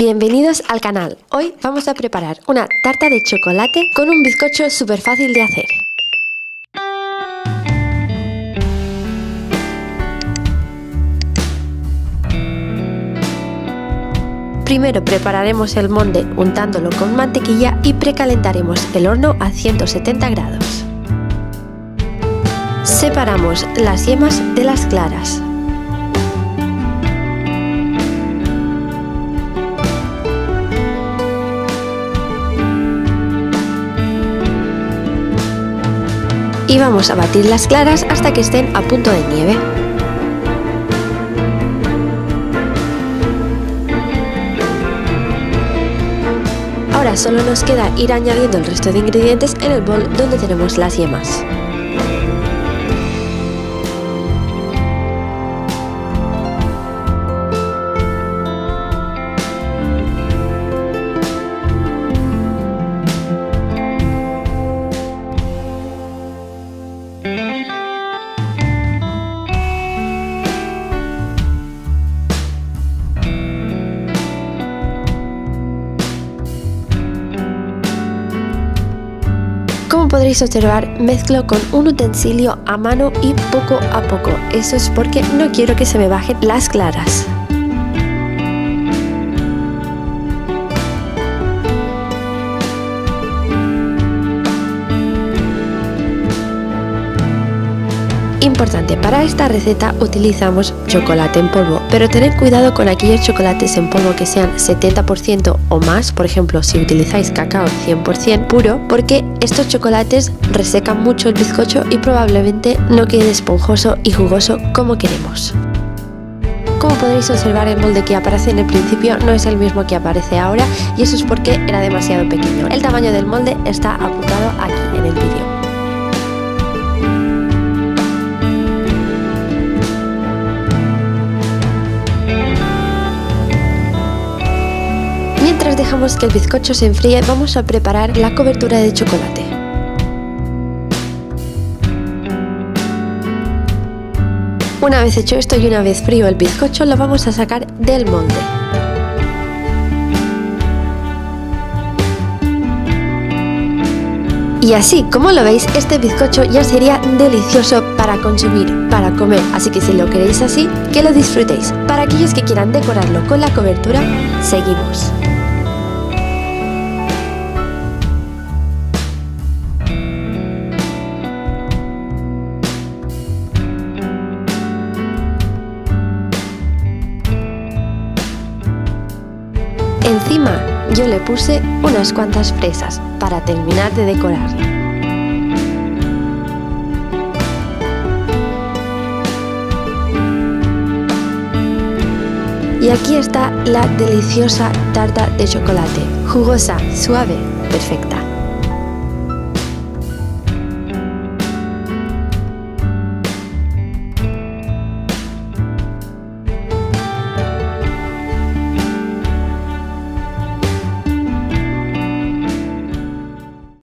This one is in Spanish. Bienvenidos al canal. Hoy vamos a preparar una tarta de chocolate con un bizcocho súper fácil de hacer. Primero prepararemos el molde untándolo con mantequilla y precalentaremos el horno a 170 grados. Separamos las yemas de las claras. Y vamos a batir las claras hasta que estén a punto de nieve. Ahora solo nos queda ir añadiendo el resto de ingredientes en el bol donde tenemos las yemas. Como podréis observar, mezclo con un utensilio a mano y poco a poco. Eso es porque no quiero que se me bajen las claras. Importante, para esta receta utilizamos chocolate en polvo, pero tened cuidado con aquellos chocolates en polvo que sean 70% o más, por ejemplo si utilizáis cacao 100% puro, porque estos chocolates resecan mucho el bizcocho y probablemente no quede esponjoso y jugoso como queremos. Como podréis observar, el molde que aparece en el principio no es el mismo que aparece ahora y eso es porque era demasiado pequeño. El tamaño del molde está apuntado aquí en el vídeo. Mientras dejamos que el bizcocho se enfríe, vamos a preparar la cobertura de chocolate. Una vez hecho esto y una vez frío el bizcocho, lo vamos a sacar del molde. Y así, como lo veis, este bizcocho ya sería delicioso para consumir, para comer, así que si lo queréis así, que lo disfrutéis. Para aquellos que quieran decorarlo con la cobertura, seguimos. Encima yo le puse unas cuantas fresas para terminar de decorarlo. Y aquí está la deliciosa tarta de chocolate, jugosa, suave, perfecta.